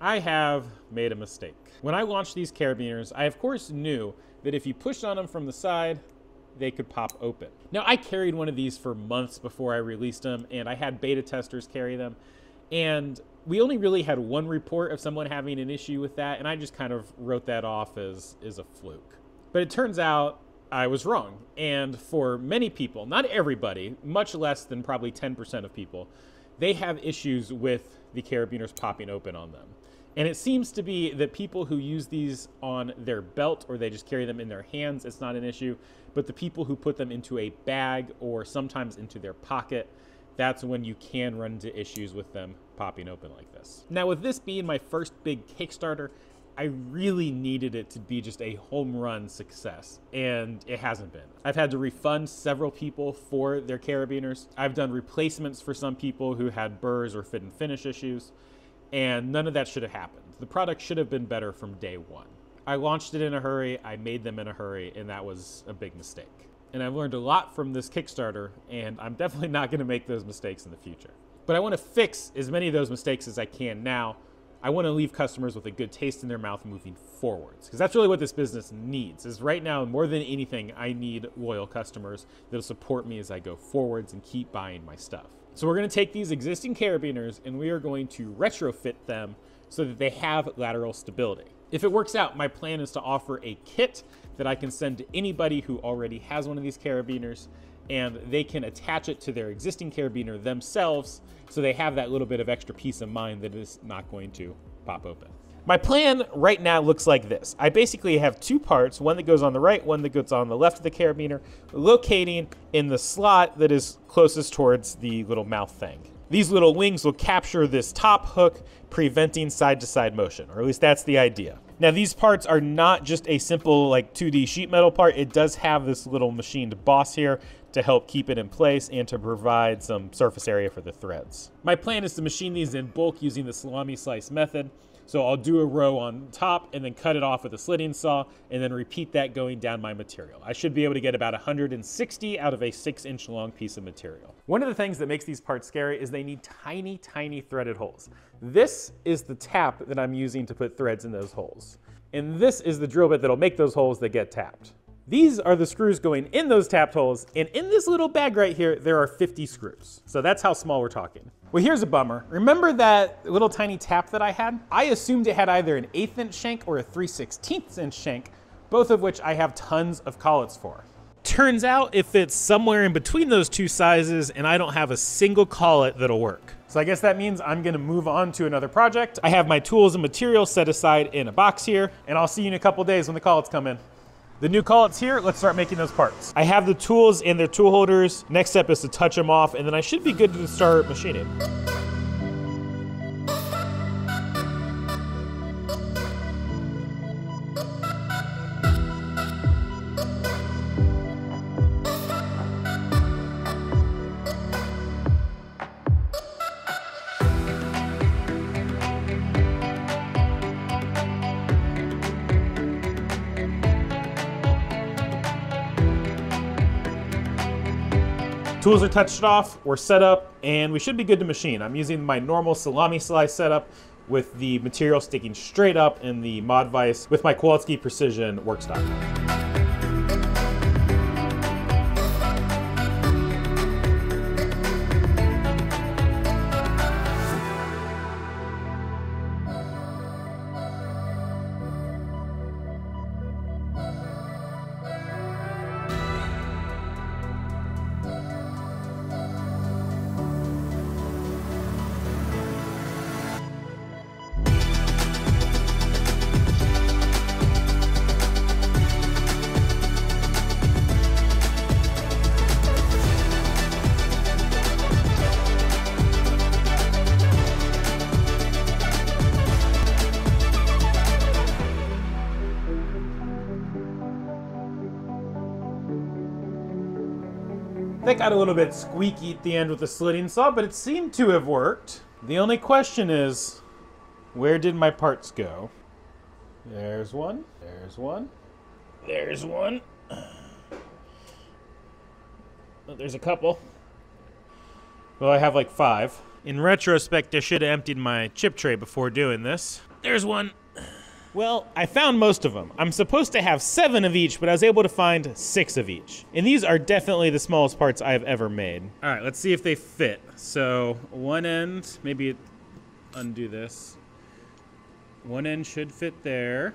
I have made a mistake. When I launched these carabiners, I of course knew that if you pushed on them from the side, they could pop open. Now, I carried one of these for months before I released them, and I had beta testers carry them. And we only really had one report of someone having an issue with that, and I just kind of wrote that off as a fluke. But it turns out I was wrong. And for many people, not everybody, much less than probably 10% of people, they have issues with the carabiners popping open on them. And it seems to be that people who use these on their belt or they just carry them in their hands, it's not an issue. But the people who put them into a bag or sometimes into their pocket, that's when you can run into issues with them popping open like this. Now, with this being my first big Kickstarter, I really needed it to be just a home run success, and it hasn't been. I've had to refund several people for their carabiners. I've done replacements for some people who had burrs or fit and finish issues, and none of that should have happened. The product should have been better from day one. I launched it in a hurry, I made them in a hurry, and that was a big mistake. And I've learned a lot from this Kickstarter, and I'm definitely not gonna make those mistakes in the future. But I wanna fix as many of those mistakes as I can now. I want to leave customers with a good taste in their mouth moving forwards, because that's really what this business needs. Is right now, more than anything, I need loyal customers that'll support me as I go forwards and keep buying my stuff. So we're going to take these existing carabiners and we are going to retrofit them so that they have lateral stability. If it works out, my plan is to offer a kit that I can send to anybody who already has one of these carabiners, and they can attach it to their existing carabiner themselves, so they have that little bit of extra peace of mind that it's not going to pop open. My plan right now looks like this. I basically have two parts, one that goes on the right, one that goes on the left of the carabiner, locating in the slot that is closest towards the little mouth thing. These little wings will capture this top hook, preventing side-to-side motion, or at least that's the idea. Now, these parts are not just a simple like 2D sheet metal part. It does have this little machined boss here to help keep it in place and to provide some surface area for the threads. My plan is to machine these in bulk using the salami slice method. So I'll do a row on top and then cut it off with a slitting saw and then repeat that going down my material. I should be able to get about 160 out of a 6-inch long piece of material. One of the things that makes these parts scary is they need tiny, tiny threaded holes. This is the tap that I'm using to put threads in those holes. And this is the drill bit that'll make those holes that get tapped. These are the screws going in those tapped holes, and in this little bag right here, there are 50 screws. So that's how small we're talking. Well, here's a bummer. Remember that little tiny tap that I had? I assumed it had either an 1/8-inch shank or a 3/16-inch shank, both of which I have tons of collets for. Turns out it fits somewhere in between those two sizes, and I don't have a single collet that'll work. So I guess that means I'm gonna move on to another project. I have my tools and materials set aside in a box here, and I'll see you in a couple days when the collets come in. The new collet's here, let's start making those parts. I have the tools and their tool holders. Next step is to touch them off, and then I should be good to start machining. Tools are touched off, we're set up, and we should be good to machine. I'm using my normal salami slice setup with the material sticking straight up in the mod vise with my Kowalski Precision Workstock. That got a little bit squeaky at the end with the slitting saw, but it seemed to have worked. The only question is, where did my parts go? There's one, there's one, there's one. There's a couple. Well, I have like 5. In retrospect, I should have emptied my chip tray before doing this. There's one. Well, I found most of them. I'm supposed to have 7 of each, but I was able to find 6 of each. And these are definitely the smallest parts I've ever made. All right, let's see if they fit. So one end, maybe undo this. One end should fit there.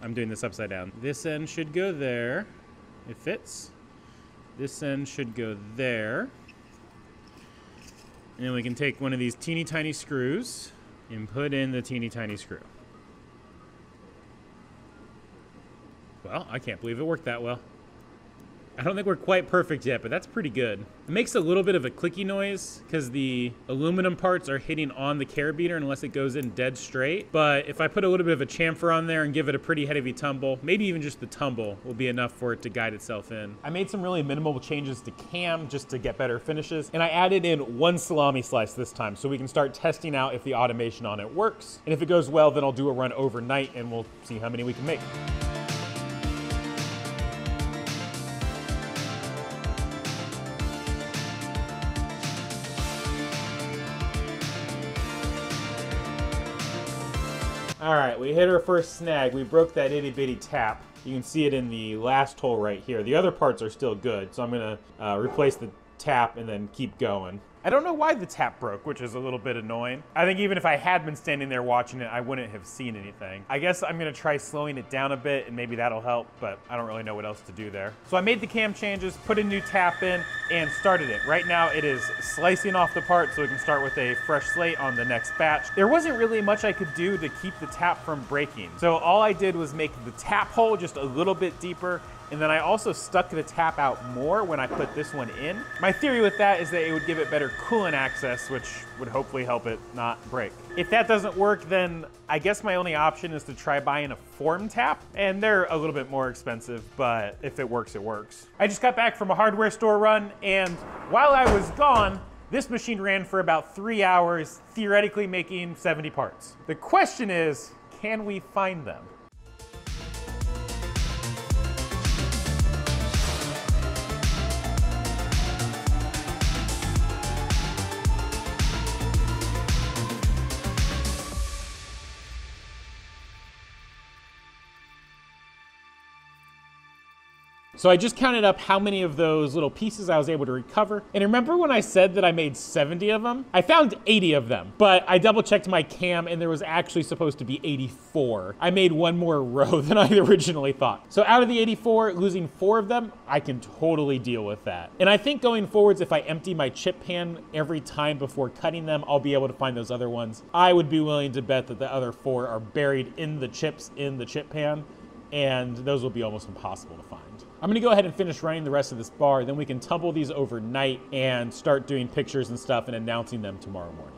I'm doing this upside down. This end should go there. It fits. This end should go there. And then we can take one of these teeny tiny screws and put in the teeny tiny screw. Well, I can't believe it worked that well. I don't think we're quite perfect yet, but that's pretty good. It makes a little bit of a clicky noise because the aluminum parts are hitting on the carabiner unless it goes in dead straight. But if I put a little bit of a chamfer on there and give it a pretty heavy tumble, maybe even just the tumble will be enough for it to guide itself in. I made some really minimal changes to cam just to get better finishes. And I added in 1 salami slice this time so we can start testing out if the automation on it works. And if it goes well, then I'll do a run overnight and we'll see how many we can make. All right, we hit our first snag. We broke that itty bitty tap. You can see it in the last hole right here. The other parts are still good, so I'm gonna replace the tap and then keep going. I don't know why the tap broke, which is a little bit annoying. I think even if I had been standing there watching it, I wouldn't have seen anything. I guess I'm gonna try slowing it down a bit and maybe that'll help, but I don't really know what else to do there. So I made the cam changes, put a new tap in, and started it. Right now it is slicing off the part so we can start with a fresh slate on the next batch. There wasn't really much I could do to keep the tap from breaking. So all I did was make the tap hole just a little bit deeper, and then I also stuck the tap out more when I put this one in. My theory with that is that it would give it better coolant access, which would hopefully help it not break. If that doesn't work, then I guess my only option is to try buying a form tap, and they're a little bit more expensive, but if it works, it works. I just got back from a hardware store run, and while I was gone, this machine ran for about 3 hours, theoretically making 70 parts. The question is, can we find them? So I just counted up how many of those little pieces I was able to recover. And remember when I said that I made 70 of them? I found 80 of them, but I double checked my cam and there was actually supposed to be 84. I made 1 more row than I originally thought. So out of the 84, losing 4 of them, I can totally deal with that. And I think going forwards, if I empty my chip pan every time before cutting them, I'll be able to find those other ones. I would be willing to bet that the other 4 are buried in the chips in the chip pan, and those will be almost impossible to find. I'm gonna go ahead and finish running the rest of this bar, then we can tumble these overnight and start doing pictures and stuff and announcing them tomorrow morning.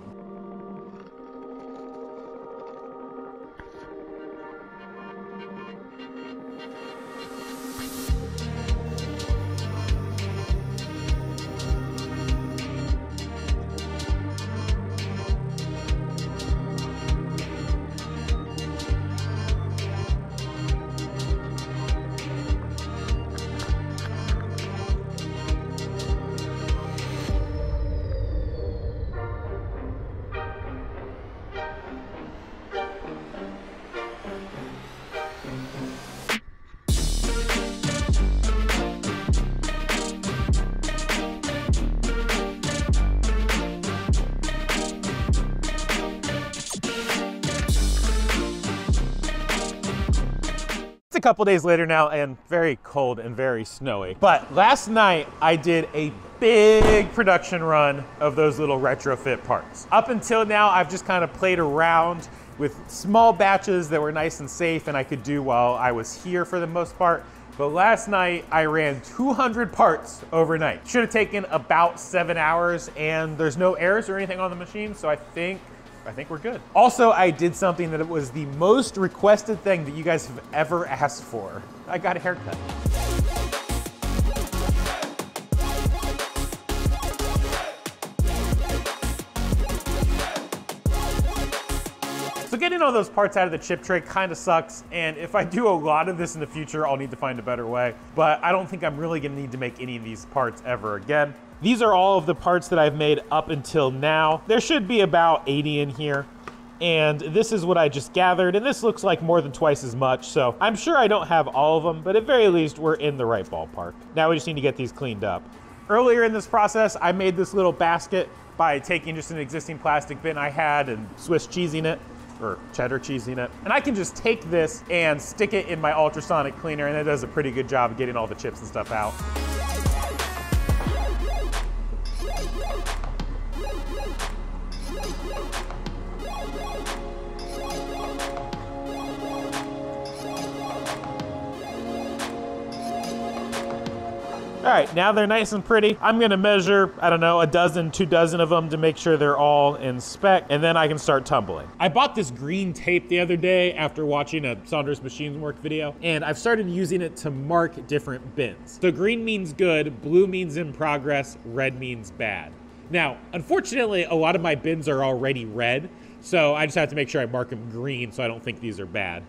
A couple days later now, and very cold and very snowy. But last night I did a big production run of those little retrofit parts. Up until now, I've just kind of played around with small batches that were nice and safe and I could do while I was here for the most part. But last night I ran 200 parts overnight. Should have taken about 7 hours, and there's no errors or anything on the machine, so I think we're good. Also, I did something that was the most requested thing that you guys have ever asked for. I got a haircut. So getting all those parts out of the chip tray kind of sucks, and if I do a lot of this in the future, I'll need to find a better way. But I don't think I'm really gonna need to make any of these parts ever again. These are all of the parts that I've made up until now. There should be about 80 in here. And this is what I just gathered, and this looks like more than twice as much, so I'm sure I don't have all of them, but at very least, we're in the right ballpark. Now we just need to get these cleaned up. Earlier in this process, I made this little basket by taking just an existing plastic bin I had and Swiss cheesing it, or cheddar cheesing it. And I can just take this and stick it in my ultrasonic cleaner, and it does a pretty good job of getting all the chips and stuff out. All right, now they're nice and pretty. I'm gonna measure, I don't know, a dozen, 2 dozen of them to make sure they're all in spec, and then I can start tumbling. I bought this green tape the other day after watching a Saunders Machine Work video, and I've started using it to mark different bins. So green means good, blue means in progress, red means bad. Now, unfortunately, a lot of my bins are already red, so I just have to make sure I mark them green so I don't think these are bad.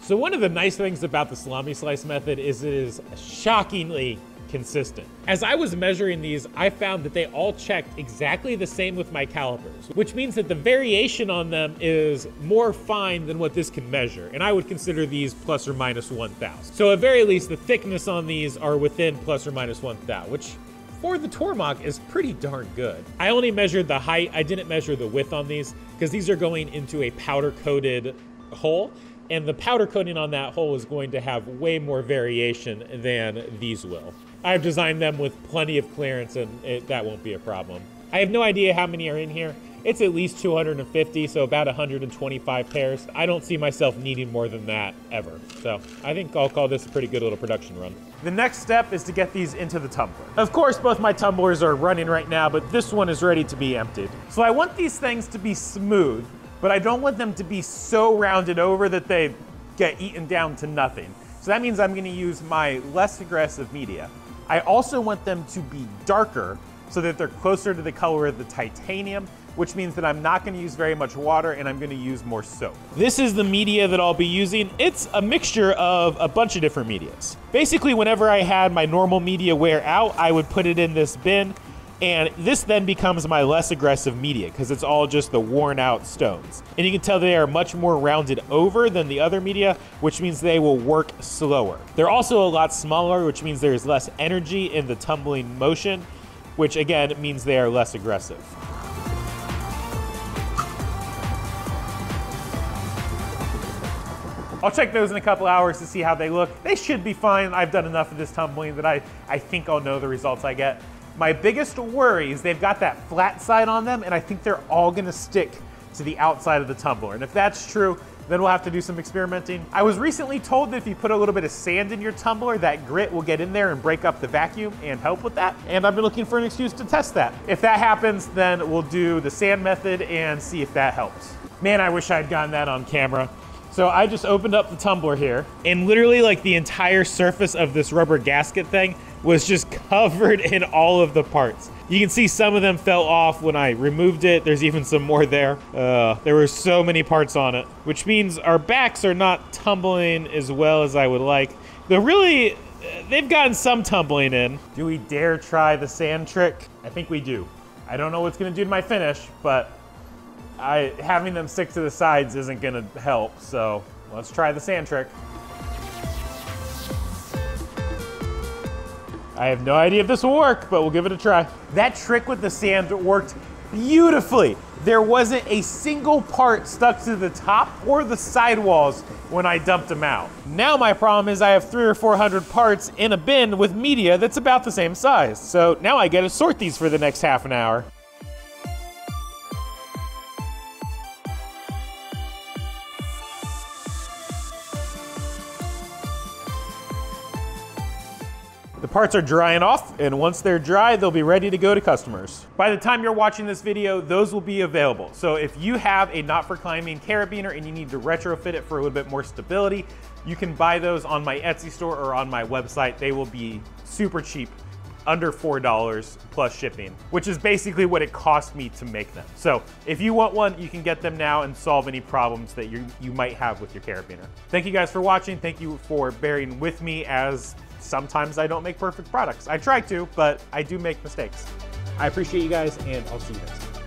So one of the nice things about the salami slice method is it is shockingly consistent. As I was measuring these, I found that they all checked exactly the same with my calipers, which means that the variation on them is more fine than what this can measure. And I would consider these plus or minus 1,000. So at very least, the thickness on these are within plus or minus 1,000, which for the Tormach is pretty darn good. I only measured the height. I didn't measure the width on these because these are going into a powder coated hole. And the powder coating on that hole is going to have way more variation than these will. I've designed them with plenty of clearance, and that won't be a problem. I have no idea how many are in here. It's at least 250, so about 125 pairs. I don't see myself needing more than that ever. So I think I'll call this a pretty good little production run. The next step is to get these into the tumbler. Of course, both my tumblers are running right now, but this one is ready to be emptied. So I want these things to be smooth, but I don't want them to be so rounded over that they get eaten down to nothing. So that means I'm gonna use my less aggressive media. I also want them to be darker so that they're closer to the color of the titanium, which means that I'm not gonna use very much water and I'm gonna use more soap. This is the media that I'll be using. It's a mixture of a bunch of different medias. Basically, whenever I had my normal media wear out, I would put it in this bin. And this then becomes my less aggressive media because it's all just the worn out stones. And you can tell they are much more rounded over than the other media, which means they will work slower. They're also a lot smaller, which means there is less energy in the tumbling motion, which again means they are less aggressive. I'll check those in a couple hours to see how they look. They should be fine. I've done enough of this tumbling that I think I'll know the results I get. My biggest worry is they've got that flat side on them, and I think they're all gonna stick to the outside of the tumbler. And if that's true, then we'll have to do some experimenting. I was recently told that if you put a little bit of sand in your tumbler, that grit will get in there and break up the vacuum and help with that. And I've been looking for an excuse to test that. If that happens, then we'll do the sand method and see if that helps. Man, I wish I'd gotten that on camera. So I just opened up the tumbler here, and literally like the entire surface of this rubber gasket thing was just covered in all of the parts. You can see some of them fell off when I removed it. There's even some more there. There were so many parts on it, which means our backs are not tumbling as well as I would like. They're really, they've gotten some tumbling in. Do we dare try the sand trick? I think we do. I don't know what's gonna do to my finish, but having them stick to the sides isn't gonna help. So let's try the sand trick. I have no idea if this will work, but we'll give it a try. That trick with the sand worked beautifully. There wasn't a single part stuck to the top or the sidewalls when I dumped them out. Now my problem is I have 300 or 400 parts in a bin with media that's about the same size. So now I gotta sort these for the next half an hour. The The parts are drying off, and once they're dry, they'll be ready to go to customers. By the time you're watching this video, those will be available. So if you have a not for climbing carabiner and you need to retrofit it for a little bit more stability, you can buy those on my Etsy store or on my website. They will be super cheap, under $4 plus shipping, which is basically what it cost me to make them. So if you want one, you can get them now and solve any problems that you might have with your carabiner. Thank you guys for watching. Thank you for bearing with me as sometimes I don't make perfect products. I try to, but I do make mistakes. I appreciate you guys, and I'll see you next time.